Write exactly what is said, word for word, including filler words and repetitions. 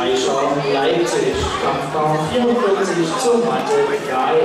Streicher, Leipzig, Kampfgau vierundvierzig zum Mathe drei.